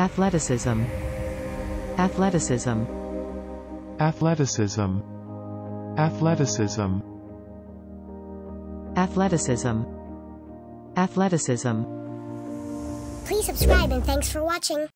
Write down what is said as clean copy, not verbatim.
Athleticism. Athleticism. Athleticism. Athleticism. Athleticism. Athleticism. Please subscribe and thanks for watching.